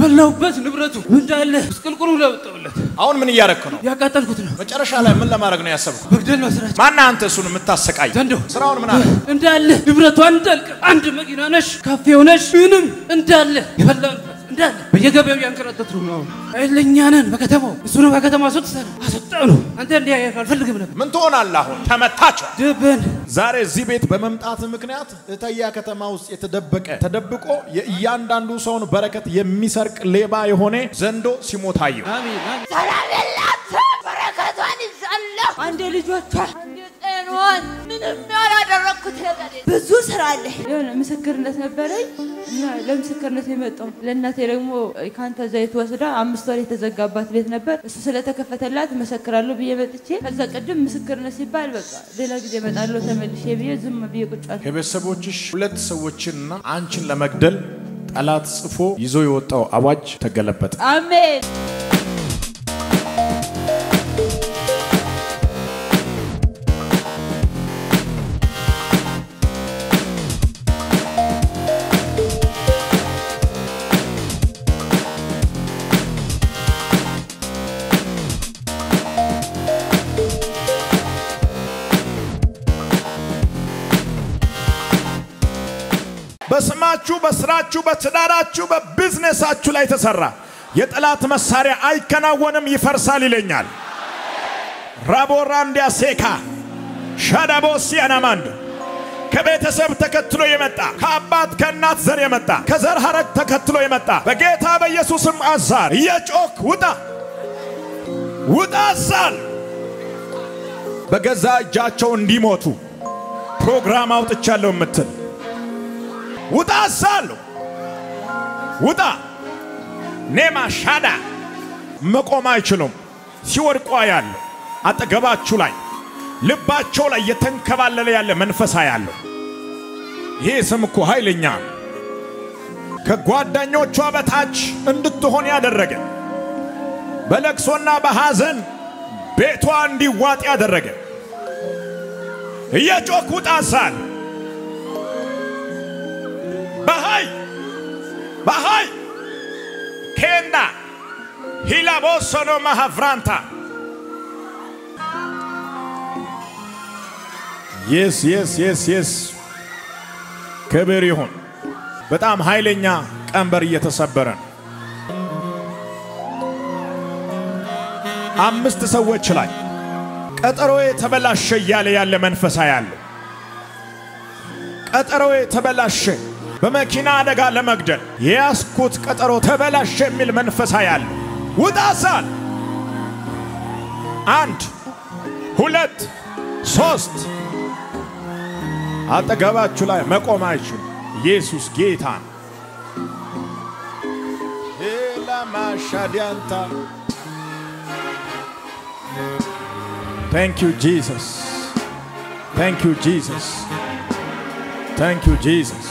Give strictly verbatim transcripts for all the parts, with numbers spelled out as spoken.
بلوبس نبرته من جاله بس كل كرولا بتولد. أون من ياركنا. يا كاتل كتنا. ما جرش على من لا ما رجنا يسبق. بدل ما سرت. ما أنا أنت سون متاسك أي. جندو. سراون من أنا. من جاله نبرته أنت أنت ما جناش كافي ونش منهم من جاله بلال من جاله. بيجا بيجا ينكر تطرونه. اللي نجانا بكتبه سون بكتبه ما سوتسر. أستأنو أنت اللي يا فلفل جبنا. من دون الله تمتاجه. جبنا. زار زبيت بممتاز مكنيات تيا كتماوس يتدبك تدبكو يان داندو سون بركة يمسرك لبا يهونه زندو سموتايو. آمين. سلام الله بركة وانس الله. عند الجوات. عند من المعلى دركت هذا. بزوس رالي. يلا مسكرنا تنبري. لا لا مسكرنا تمتم. لأن تيرمو كانت زيت وسدا عم مستوري تزجابات لتنبر. السلسلة كفتة لا تمسكر له بيمتشي. هذا قدم مسكرنا سبال بقى. دلك جمد الله. كيف سوتش ولد سوتشنا عنشن لما جدل على صفو يزويوت أو أواج تقلبت. آمين. شوبا سرا شوبا تدارا شوبا بزنس أشلي تسرّا يتلات مساري أي كنا ونم يفرسالي لينال رابو رانديا سيكا شادابو سيانا ماند كبيت سب تكتلو يمتا كابات كنات زر يمتا كزر هرك تكتلو يمتا بجيتها بيسوسم أزار يجوك ودا ودا زال بجزا جاتون ديموتو برنامج أوت تشالو متل ودا زالو ودا نما شادا مقوما يشلوم سيور قويال اتغباچو لاي لباچو لاي يتنكبالل ياله منفسا يالو يي سمكو هايلنيا كغوادانيوچو بتاچ اندتهون يادرغ بلكسونا بهازن بيتو اندي واط يادرغ ييچوكو تاسال بهاي بهاي كندا هلا بوسونو مهافرانتا يس يس يس يس كبيريون بتام هايلينيا كامبر يتصبرن أمست سويتش لاي كتروي تبلا الشي يالي يالي منفسا يالي كتروي تبلا الشي بماكينة على قال مقدر ياسكوت كتر وتبلا شمل منفس هيال وداسان أنت هولت صوت هذا جواب شلاه مقام عيشون يسوع جيتان هلا ما شديانتا Thank you Jesus Thank you Jesus Thank you Jesus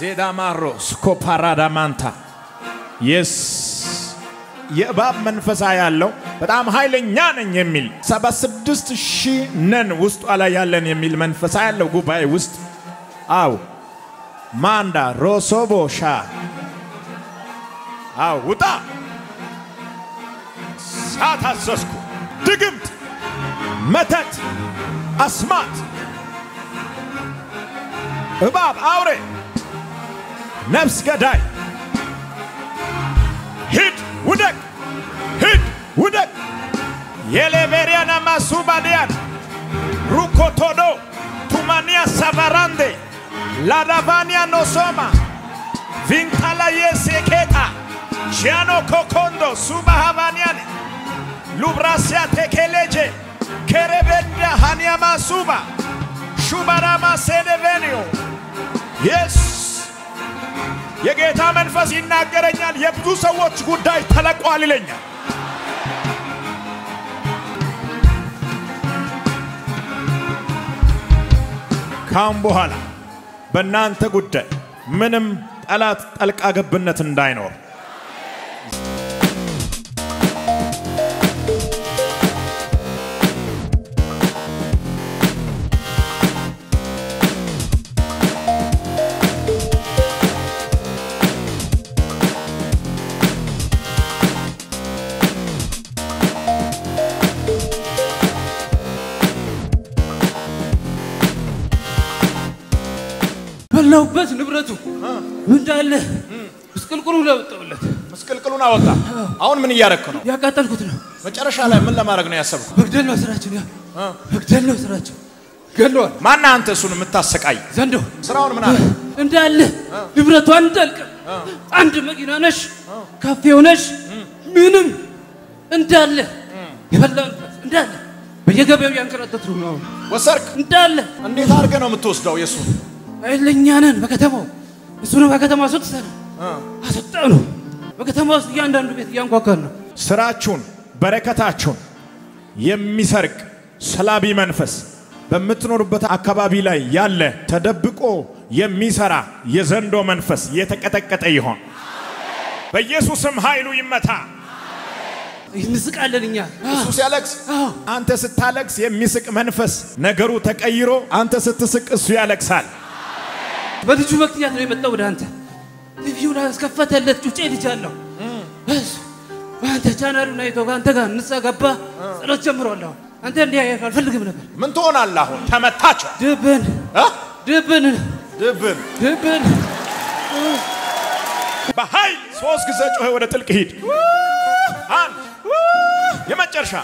زيدا ماروس كوبارادا مانتا يس يباب منفس عيالو بدعم هايلين يانن يميل سبا سبدست شي نن وست على يالن يميل منفس عيالو قباي وست او ماندا روسوبو شا او ودا ساتا سوسكو دقمت متت اسمات باب اوري نفس قداي هيد ودك هيد ودك يلي بريانا مسوبا ديان روكو تودو تومانيا سافاراندي لادافانيا نوسوما فينتالا يسيكيتا شيانو كوكوندو سوبا هافانياني لوبراسيا تكيليجي كيريبنديا هانيا مسوبا شوباراما سيدفينيو يس የጌታ መንፈስ ይናገረኛል የብዙ ሰዎች ጉዳይ ተለቋል ይለኛል ካም በኋላ በእናንተ ጉዳይ ምንም ጠላት ጣልቃ ገብነት እንዳይኖር نوبات نبرته ونداله مسكل كلو لا بتقولت مسكل كلونا وقع هون من يارك كنا يا كاتل كتنا ما ترش على من لا ما رجنا يا سب هقدر لو سرعتوا يا هقدر لو سرعتوا قالوا ما أنا أنت سون متاسك أي زندو سرعون من هذا ونداله نبرته وندالك عند ما جناش كافيونش منهم ونداله يلا ونداله بيجابيو يانكرات ترونا وسرك ونداله عندي ثارجنا متوسدوا يسون لنيانا بكتمو سنو بكتمو سكسر أسطانو بكتمو ياندان بيت يانكوكن سراتشون بركاتاتشون يمسرك سلابي منفس بمتنور بتا أكبابي لا يالله تدبكو يمسرا يزندو منفس يتكتكت أيهون بيسوس مهايلو يمتها يمسك على الدنيا. سوسي أليكس. أنت ست أليكس يمسك منفس. نجرو تك أيرو. أنت ست سك سوسي أليكس هال. بدي شو وقت يعني متطور أنت. تبيونا سكفتها اللي تجتيلي جالنا. بس. وأنت جانا روناي توقع أنت كان نسا قبّة. رجمر الله. أنت اللي هي الفلق منك. من تونا الله. ثم تاجر. دبن. ها؟ دبن. دبن. دبن. بهاي سوس كذا جوه ولا تلك هيد. آن. يا متشرشا.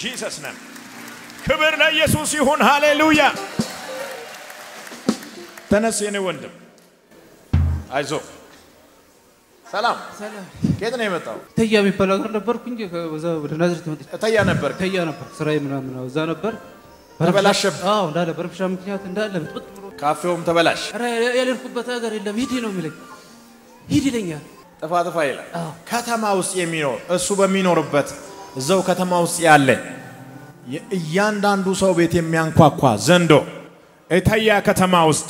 Jesus name. كبر لا يسوع يهون هاليلويا. تنسيني وندم. أيزو. سلام. سلام. كيف نيمتاو؟ تيا بيبلغنا نبر كنجي وزا نازرت مدي. تيا نبر. تيا نبر. سراي منا منا وزا نبر. تبلاش. آه ولا نبر بشام كنيات ندالة بتقط. كافيهم تبلاش. أنا يالير كوبات أجر إلا هيدي نو ملك. هيدي لينيا. تفاضل فايلة. كاتماوس يمينور، السوبر مينور ببت، زوج كاتماوس يالله. ياندان دوسوا بيتي ميان قا قا زندو. إثيا كاتماوس.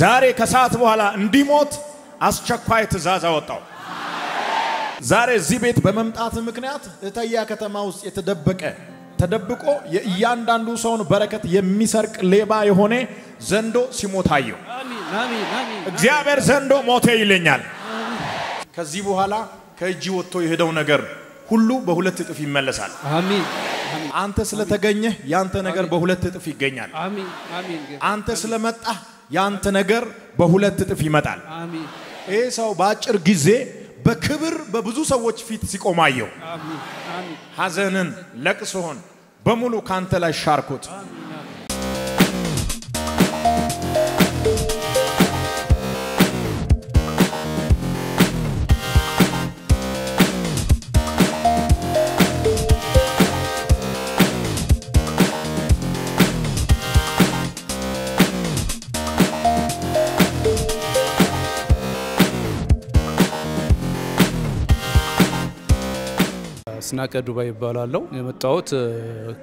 زاري كسات وهلا نديموت، أشكواي تزازا وتاو. زاري زبيت بممتاز مكنيات. إثيا كاتماوس يتدبكه. تدبكه ياندان دوسون بركة يمسرك لبا يهونه زندو سموتايو. آمين آمين آمين. جابر زندو موتي لينيال. كذبوا هلا كيجوا التويهدوا نجار كله بهولة تطفي ملسال. آمين. أنت سلا تجنيه يانت نجار بهولة تطفي جنيان. آمين آمين. أنت سلا متأه يانت نجار بهولة تطفي متال. آمين. إيه سو باجر جزء بكبر ببزوس وجه في تسيق أمايو. آمين آمين. حزنن لكسهون بملو كانت لا شاركوت. سناك دبي بالالو، متعود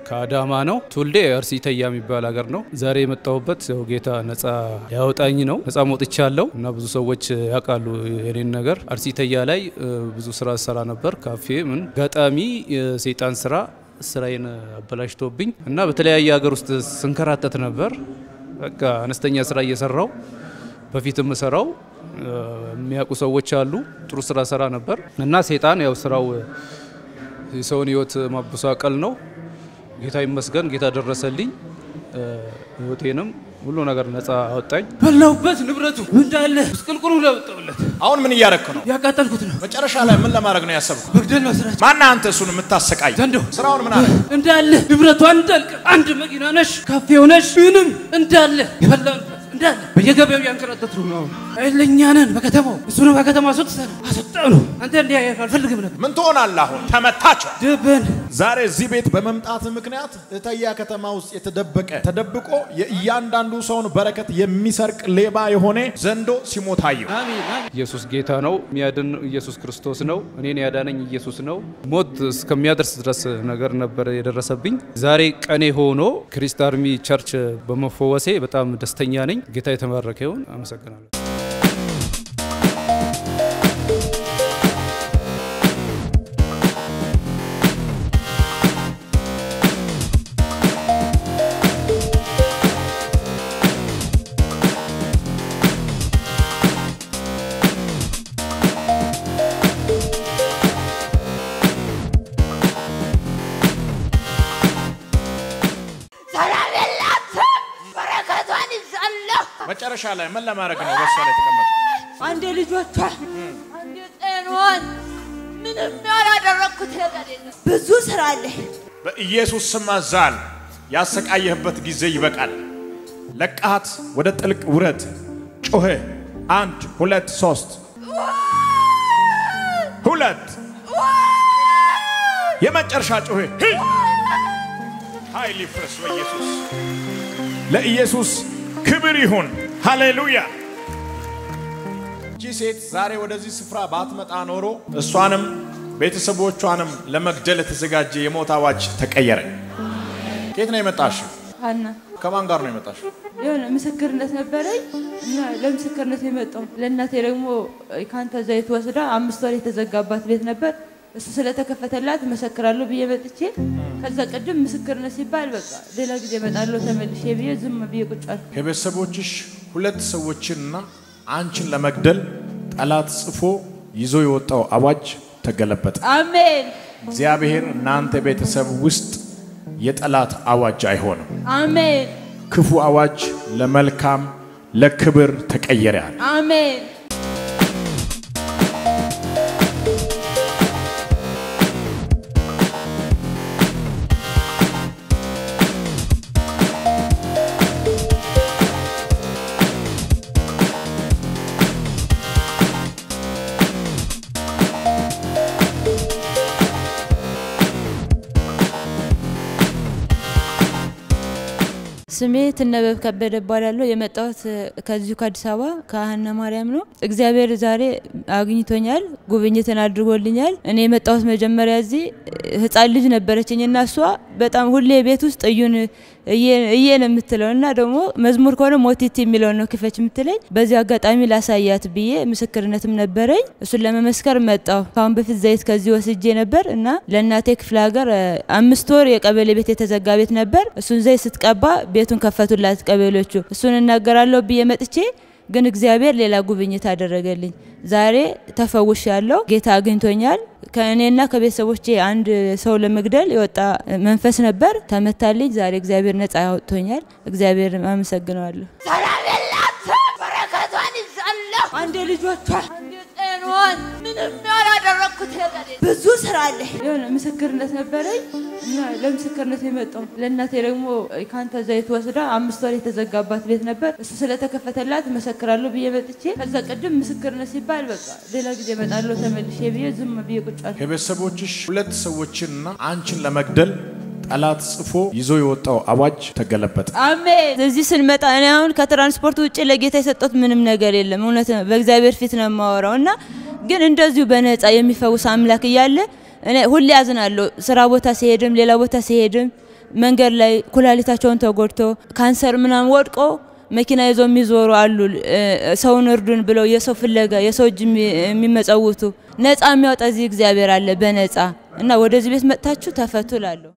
كادامانو، تولدي أرسي تيامي بالاعرنو، زاري متعوبت وجيتا نسا ياوت أينو، نسا موت إشالو، نبزوس وجه هكالو هرين نجار، أرسي تيالاي بزوس را سرانبر كافي من قات أمي سيتان سرا سراين بلاش توبين، أنا بتلاقي ياجروست سنكرات تنبر، كنستنيا سرا يسرعو، بفيتم مسرعو، مياكوس وجهالو، تروس را سرانبر، الناس هيتان ياو سرعو. سونيوت ما بساقلنو جيتاي مسغن جيتا درسلي هوتينم ሁሉ ነገር ነፃ አወጣኝ በለውበት ንብረቱ እንዳለ ስቅልቁሉ ለብጠውለት አሁን ምን ያረከ ነው ያቃጠልኩት ነው መጨረሻ ላይ ምን ለማድረግ ነው ያሰብኩት በግደል ነው ስራች ማን አንተ እሱን የምታሰቃይ ዘንዶ ስራውን ምን አለ እንዳለ ንብረቱ አንጠልቅ አንድ መኪና ነሽ ካፌው ነሽ ምንም እንዳለ ይበላል እንዳለ በየገበያው ያንከራተቱ ነው አይለኛነን በከተማው እሱን በከተማው ሱቅ ሰራ አሰጣው ነው አንተ እንዲያ ያልፈልግም ነበር ምን ትሆናለህ አሁን ተመታቸው ድብን ዛሬ እዚህ ቤት በመምጣት ምክንያት እታያ ከተማው ውስጥ የተደበቀ ተደብቆ ያንዳን ሉሶን በረከት የሚሰርቅ ሌባ የሆነ ዘንዶ ሲሞታዩ አሜን ኢየሱስ ጌታ ነው የሚያድን ኢየሱስ ክርስቶስ ነው እኔን ያዳነኝ ኢየሱስ ነው ሞት እስከሚያደርስ ድረስ ነገር ነበር የደረሰብኝ ዛሬ ቀኔ ሆኖ ክሪስት አርሚ ቸርች በመፈወሴ በጣም ደስተኛ ነኝ ጌታ የተባረከ ይሁን አመሰግናለሁ شاله من لا ماركنه بس ولا تكمل. عندي لجوتة. عندي إنوان من المعرض الركوت هذا. بزوس رالي. بيسوس سما زال ياسك أيه بتجي زي بكال. لك أهات ودت لك ورد. شوه أنت هولت صوت. هولت. يما ترشات شوه. هاي لفرس ويسوس. لا يسوس. كبريهون هاليلويا. جيسات زاري ودزي سفرة باتمت آنورو السوانم بيت سبوت سوانم لما جلت الزجاج يموت عواج تكأيره. كيتنا يمتاش؟ أنا. كمان قارن يمتاش؟ يلا مسكرنا سنبري لا لا مسكرنا سيمتهم لأن تيرمو كانت زي توسرة عم مستوري تزجابات بيت نبر بس سلة كفت اللات مسكرنا له بيجبت شيء كذا قدم مسكرنا سيبال بقى دلوقتي جبت أرلو تمل شيء بيجزم ما بيجوش أرض كيف سوتش كلت سوتشنا عنشن لما قدل اللات صفو يزوي وتو أواج تقلبت آمين زيابير نانت بيت سوست يت اللات أواج جايهون آمين كفو أواج لملكام لكبر تكأيران آمين سميت النبي كبر بالله يوم تأت كذي كدسوا كأننا مريمنا إخبار زاري أغني تونيال قويني تنادر قولينيال أنا يوم تأت مجمع رزي هتعالج نبرتيني الناسوا بتأم هو اللي بيتوس تيون يه يه نمتلون نرمو مزمور كونه موتي تميلونه كيفش متلين بس يعقد عمل عسايات بيه مسكرنا تمنبرين سلما مسكر متأ كان بفي الزيت كذي وسجين نبر إنه لأن تك فلاجر أم ستوري قبل بيت تزجابيت نبر سون زيت تكبا بيت كفتوا لا تقبلوا شو سون النجار لو بيمت شيء جنك زابير للا جوبيني تادر رجالين زاري تفوّش يالله جيت أجنتونيال كأننا كبيسوّش شيء عند سول المجدل يوتا منفسنا بر تمتالي زاري زابير نت أجنتونيال زابير ما مسجنوا له سلام الله بركات الله عندي لجوتة عندي إنوان من المعرض الركوت هذا بزوس رالي يلا مسكرنا سنبري لا لا مسكرنا سيمتهم لأن تيرمو كانت زي توسرة عم مستوري تزجابات بيت نبر بس سلة كفت اللات مسكر له بيجبت شيء كذا قدم مسكرنا سيبال بقى دلوقتي جبت أرلو تمل شيء بيجزم ما بيجوش أرض كيف سبوتش ولا تسوتشنا عنشن لما قدل ألات صفو يزوي وتو أواج تقلبت. آمين. تزيس المت أنا هون كترانسبورت وتشيل جيتي ستات من مناجرين لمونة بجزاير فيتنا ما ورانا جن إنجازي بنات أيامي فوس عملك يلا أنا هو اللي عزنا له سرابو تسيرم ليلابو تسيرم من غير لا كلها اللي تشون تقولتو كانسر من أموركو ماكينا يزوم يزوروا علو سونردون بلو يسوي فلقة يسوي جم مما تقولتو نت أميات أزيك زابير على بناتا أنا ورد زبيت متاتشو تفتول علو.